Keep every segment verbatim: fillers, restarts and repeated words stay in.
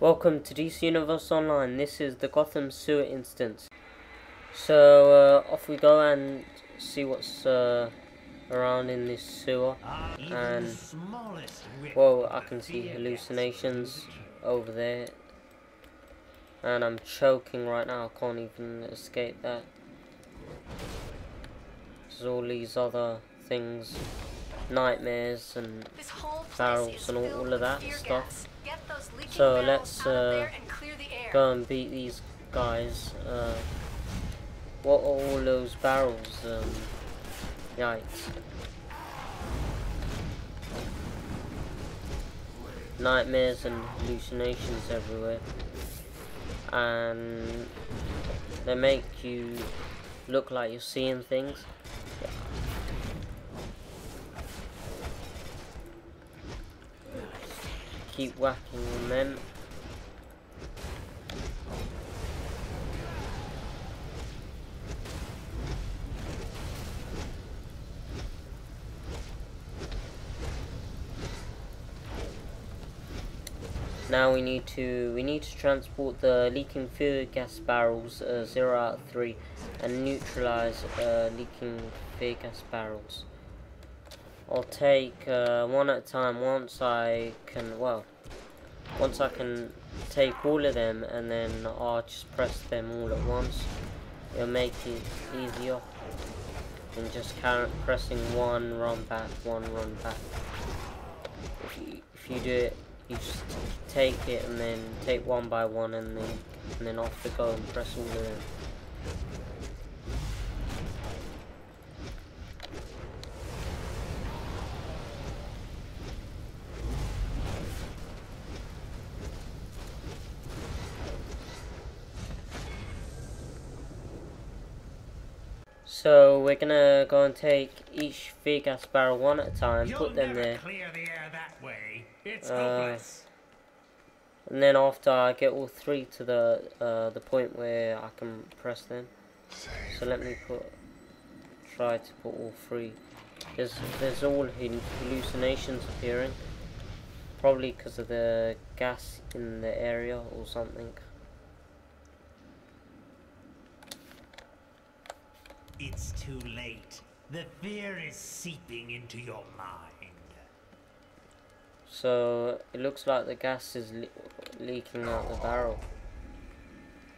Welcome to D C Universe Online. This is the Gotham Sewer instance. So uh, off we go and see what's uh, around in this sewer. And whoa, I can see hallucinations over there, and I'm choking right now. I can't even escape that. There's all these other things, nightmares and barrels and all, all of that stuff. So let's uh, go and beat these guys. Uh, what are all those barrels? Um, yikes. Nightmares and hallucinations everywhere. And they make you look like you're seeing things. Keep whacking on them. Now we need to we need to transport the leaking fear gas barrels uh, zero out of three and neutralize uh, leaking fear gas barrels. I'll take uh, one at a time. Once I can, well, once I can take all of them, and then I'll just press them all at once. It'll make it easier than just carrot pressing one, run back, one, run back. If you, if you do it, you just take it and then take one by one, and then and then off to go and press all of them. So we're gonna go and take each fear gas barrel one at a time, put them there, uh, and then after I get all three to the uh, the point where I can press them. So let me put, try to put all three. There's there's all hallucinations appearing, probably because of the gas in the area or something. It's too late. The fear is seeping into your mind. So it looks like the gas is le leaking out the barrel,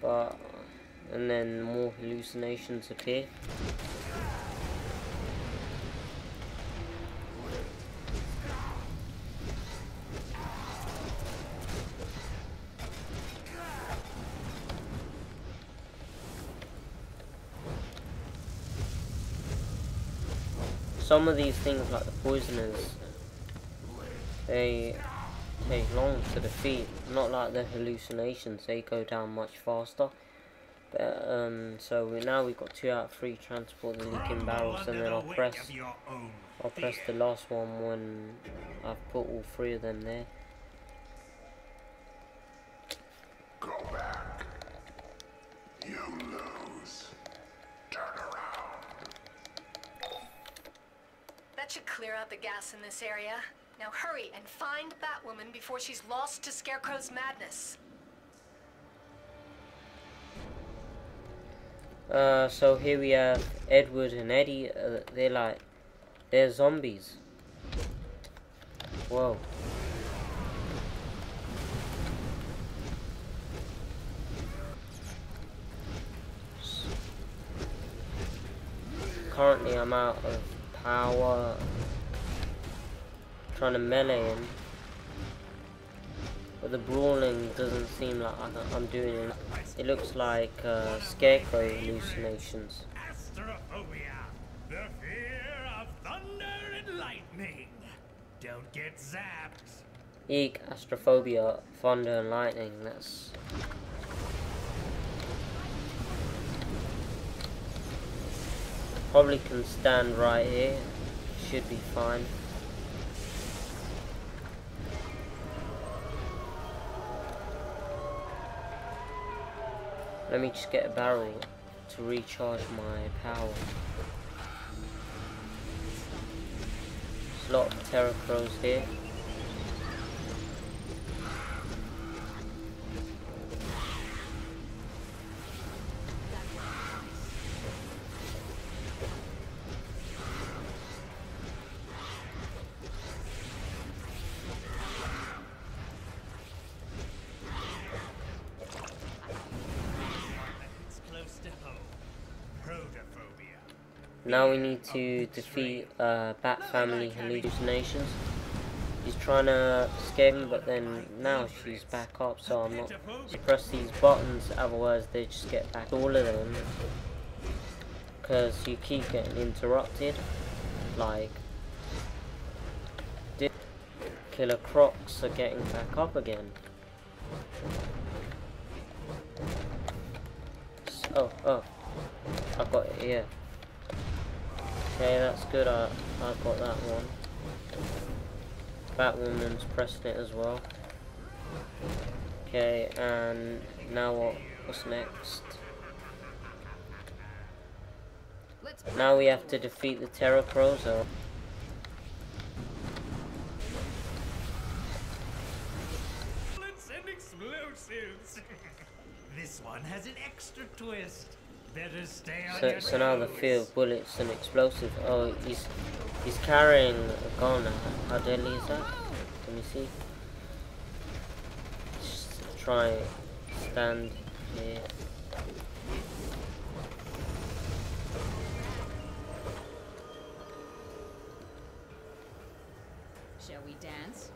but and then more hallucinations appear. Some of these things, like the poisoners, they take long to defeat. Not like the hallucinations; they go down much faster. But, um, so we, now we've got two out of three transport the leaking barrels, and then I'll press, I'll press the last one when I've put all three of them there. Go back. You lose. Turn around. Should clear out the gas in this area. Now hurry and find that woman before she's lost to Scarecrow's madness. Uh, so here we have Edward and Eddie. Uh, they're like, they're zombies. Whoa. Currently I'm out of power, trying to melee him, but the brawling doesn't seem like I'm doing it. It looks like uh, Scarecrow hallucinations. Astrophobia, the fear of thunder and lightning. Don't get zapped. Eek, astrophobia, thunder and lightning. That's probably can stand right here. Should be fine. Let me just get a barrel to recharge my power. There's a lot of Terror Crows here. Now we need to defeat uh, Bat Family hallucinations. He's trying to escape him, but then now she's back up, so I'm not to press these buttons, otherwise they just get back all of them. Because you keep getting interrupted, like Killer Crocs are getting back up again. So, oh, oh, I got it here. Okay, that's good. I, I got that one. Batwoman's pressing it as well. Okay, and now what? What's next? Now we have to defeat the Terror Crows. So. And explosives. This one has an extra twist. Better stay on your toes. So now the fear of bullets and explosives. Oh, he's he's carrying a gun. How deadly is that? Let me see. Just try stand here. Shall we dance?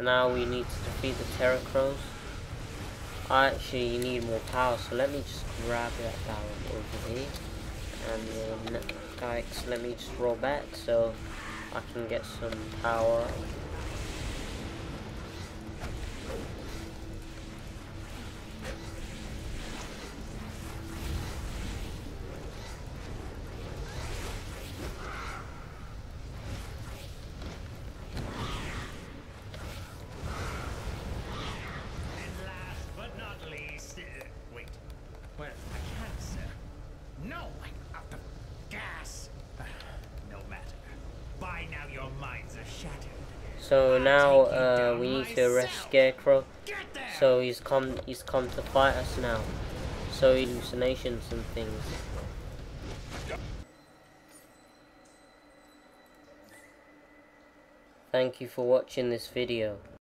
Now we need to defeat the Terror Crows. I actually need more power, so let me just grab that power over here. And then, yikes, let me just roll back so I can get some power. So now uh, we need to arrest Scarecrow. So he's come he's come to fight us now. So hallucinations and things. Thank you for watching this video.